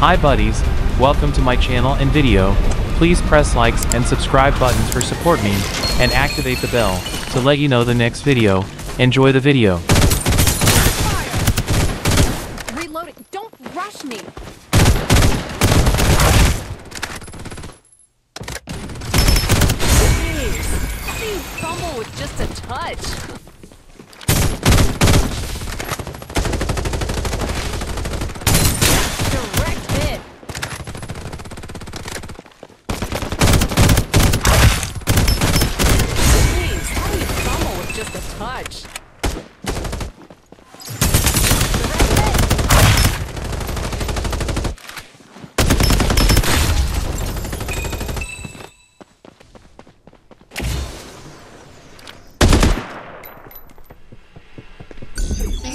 Hi buddies, welcome to my channel and video. Please press likes and subscribe buttons for support me, and activate the bell to let you know the next video. Enjoy the video. Fire. Reloading. Don't rush me. Jeez. You fumble with just a touch. Touch. Missing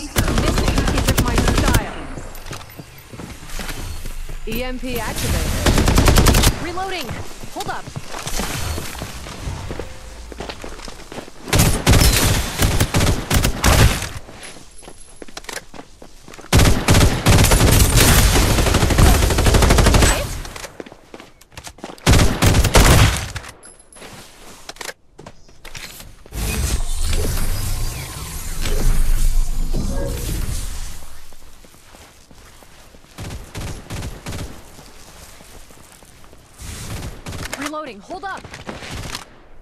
is of my style. EMP activated. Reloading. Hold up. Reloading. Hold up. Fire.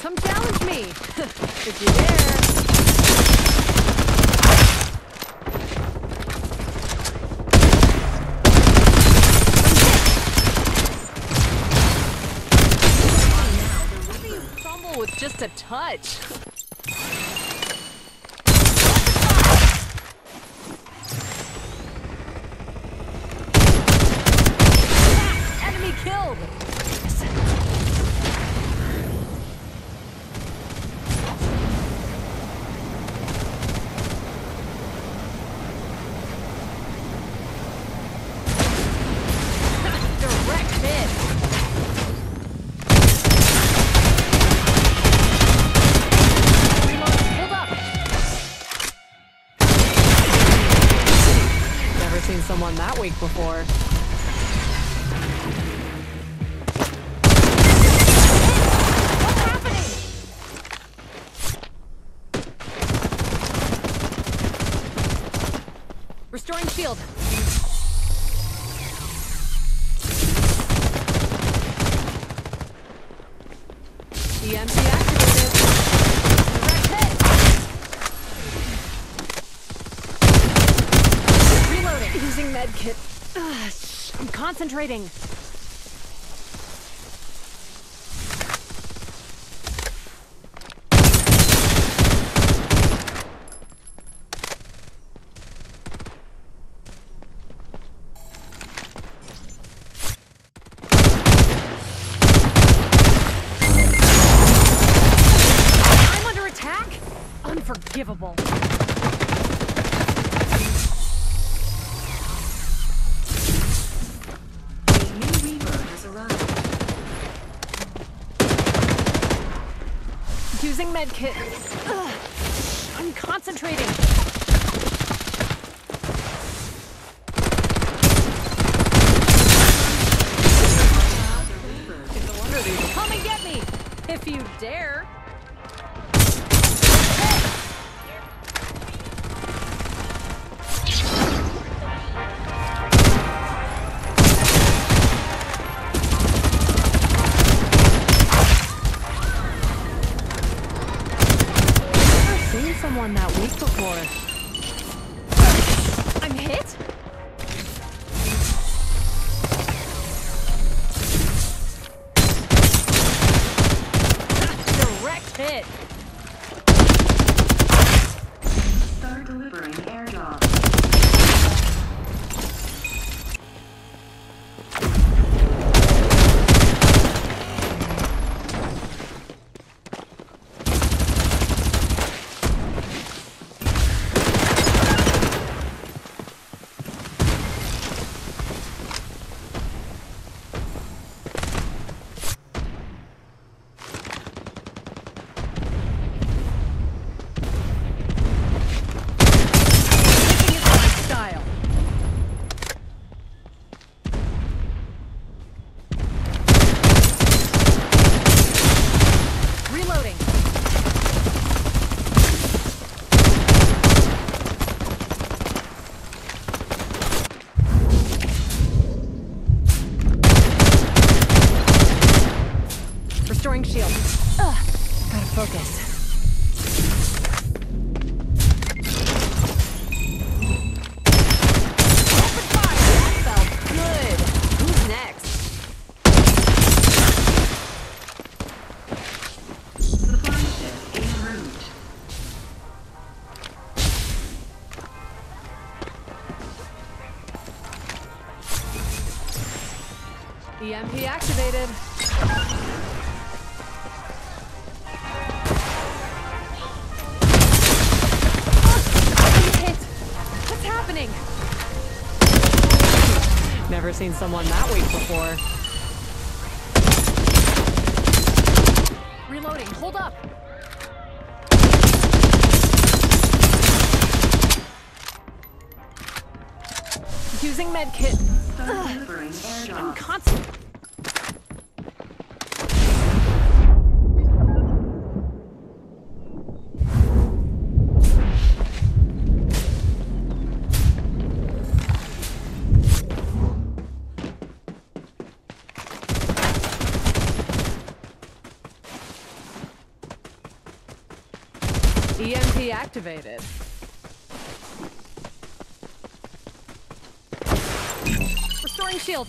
Come challenge me. If you dare. How do you fumble with just a touch? Killed. Direct hit. Hold up. Never seen someone that weak before. Restoring shield. EMP activated. Direct hit. Reloading. Using med kit. I'm concentrating. Unforgivable. The new Reaper has arrived. Using medkit. I'm concentrating. It's a wonder these. Come and get me, if you dare. Someone that week before. I'm hit? Direct hit. Start delivering airdrop. Gotta focus. EMP activated. Oh, I'm hit. What's happening? Never seen someone that weak before. Reloading. Hold up. Using medkit. I'm constant. EMP activated. Restoring shield.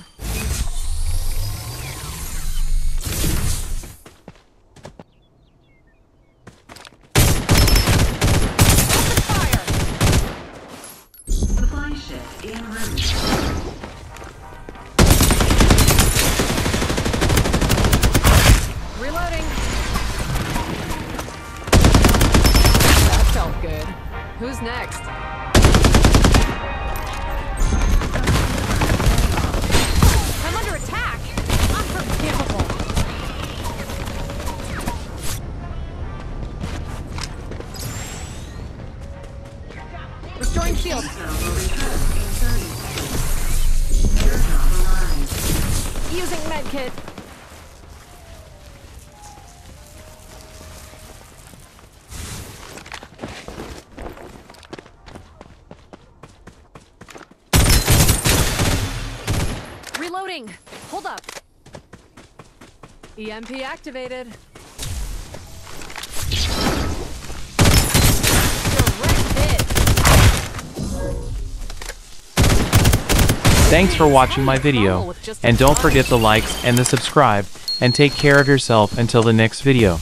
Who's next? I'm under attack! Unforgivable! Restoring shield! Using medkit! Reloading. Hold up. EMP activated. Thanks for watching my video, and don't forget the likes and the subscribe, and take care of yourself until the next video.